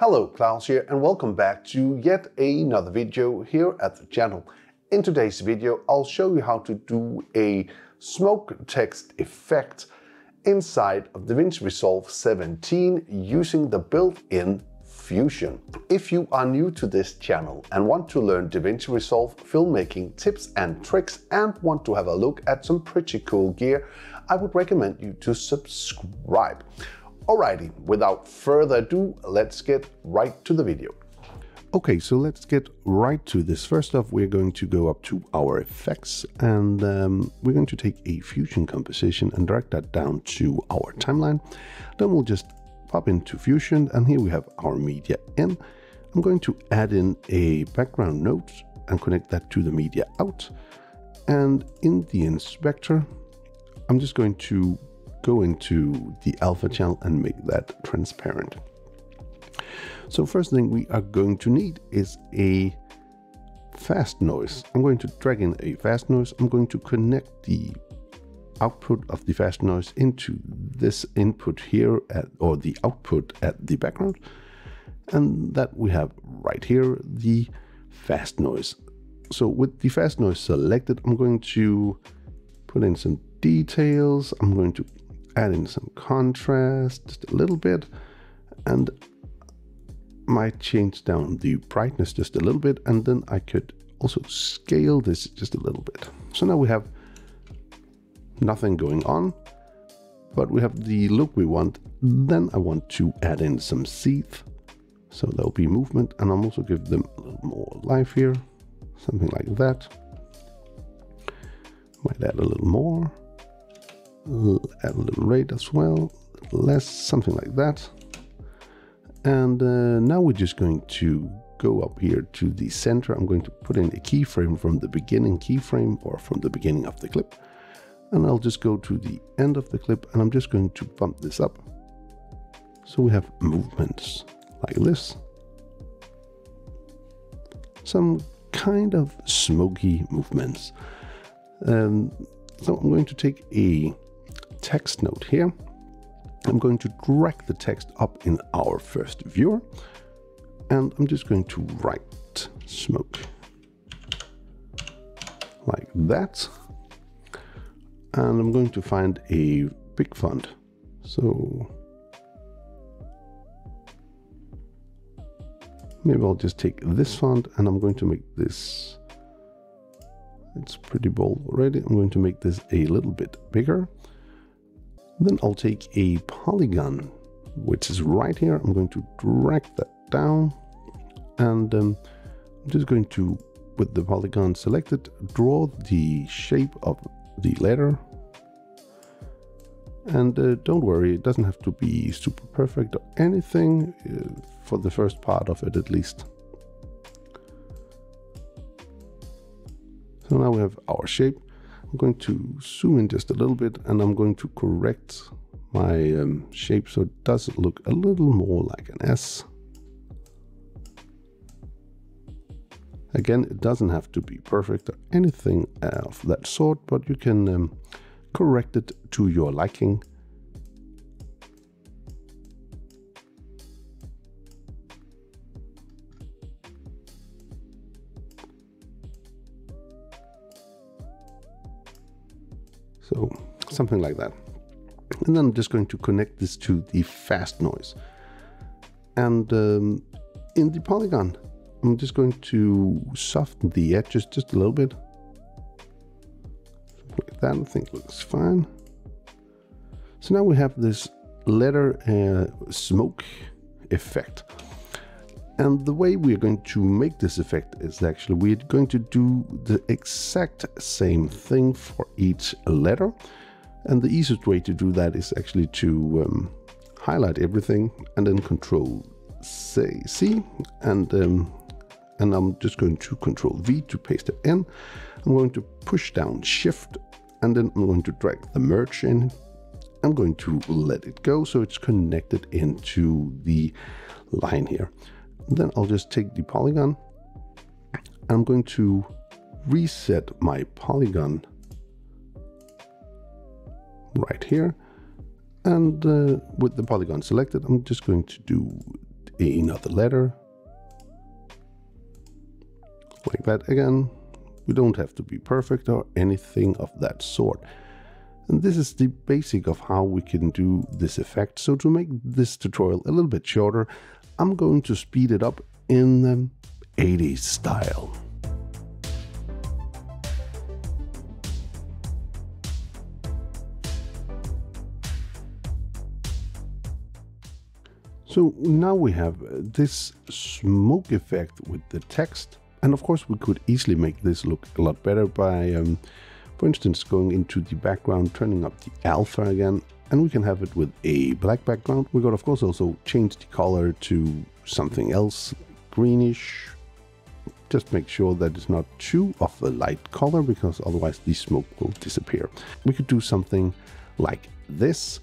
Hello, Klaus here, and welcome back to yet another video here at the channel. In today's video, I'll show you how to do a smoke text effect inside of DaVinci Resolve 17 using the built-in Fusion. If you are new to this channel and want to learn DaVinci Resolve filmmaking tips and tricks and want to have a look at some pretty cool gear, I would recommend you to subscribe. Alrighty, without further ado, let's get right to the video. Okay, so let's get right to this. First off, we're going to go up to our effects and we're going to take a Fusion composition and drag that down to our timeline. Then we'll just pop into Fusion and here we have our media in. I'm going to add in a background note and connect that to the media out. And in the inspector, I'm just going to go into the alpha channel and make that transparent. So first thing we are going to need is a fast noise. I'm going to drag in a fast noise. I'm going to connect the output of the fast noise into this input here or the output at the background. And that we have right here, the fast noise. So with the fast noise selected, I'm going to put in some details. I'm going to add in some contrast, just a little bit, and might change down the brightness just a little bit, and then I could also scale this just a little bit. So now we have nothing going on, but we have the look we want. Then I want to add in some seeds, so there'll be movement, and I'll also give them a little more life here, something like that. Might add a little more, add a little rate as well, less, something like that. And now we're just going to go up here to the center. I'm going to put in a keyframe from the beginning keyframe or from the beginning of the clip. And I'll just go to the end of the clip and I'm just going to bump this up. So we have movements like this. Some kind of smoky movements. So I'm going to take a text note here. I'm going to drag the text up in our first viewer and I'm just going to write smoke like that. And I'm going to find a big font. So maybe I'll just take this font and I'm going to make this, it's pretty bold already. I'm going to make this a little bit bigger. Then I'll take a polygon, which is right here. I'm going to drag that down. And I'm just going to, with the polygon selected, draw the shape of the letter. And don't worry, it doesn't have to be super perfect or anything, for the first part of it at least. So now we have our shape. I'm going to zoom in just a little bit and I'm going to correct my shape so it does look a little more like an S. Again, it doesn't have to be perfect or anything of that sort, but you can correct it to your liking. So something like that. And then I'm just going to connect this to the fast noise. And in the polygon, I'm just going to soften the edges just a little bit. Like that, I think looks fine. So now we have this letter smoke effect. And the way we're going to make this effect is actually we're going to do the exact same thing for each letter. And the easiest way to do that is actually to highlight everything and then Control C. And I'm just going to Control V to paste it in. I'm going to push down Shift and then I'm going to drag the merge in. I'm going to let it go so it's connected into the line here. Then I'll just take the polygon and I'm going to reset my polygon right here. And with the polygon selected, I'm just going to do the end of the letter. Like that again. We don't have to be perfect or anything of that sort. And this is the basic of how we can do this effect. So to make this tutorial a little bit shorter, I'm going to speed it up in the 80s style. So now we have this smoke effect with the text. And of course we could easily make this look a lot better by, for instance, going into the background, turning up the alpha again, and we can have it with a black background. We could of course also change the color to something else, greenish. Just make sure that it's not too of a light color, because otherwise the smoke will disappear. We could do something like this,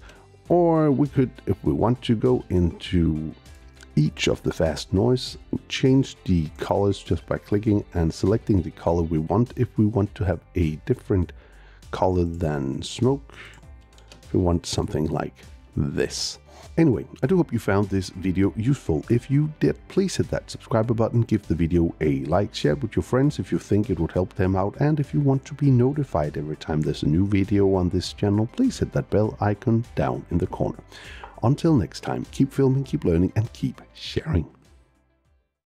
or we could, if we want to, go into each of the fast noise, change the colors just by clicking and selecting the color we want. If we want to have a different color than smoke, we want something like this. Anyway, I do hope you found this video useful. If you did, please hit that subscribe button, give the video a like, share it with your friends if you think it would help them out, and if you want to be notified every time there's a new video on this channel, please hit that bell icon down in the corner. Until next time, keep filming, keep learning, and keep sharing.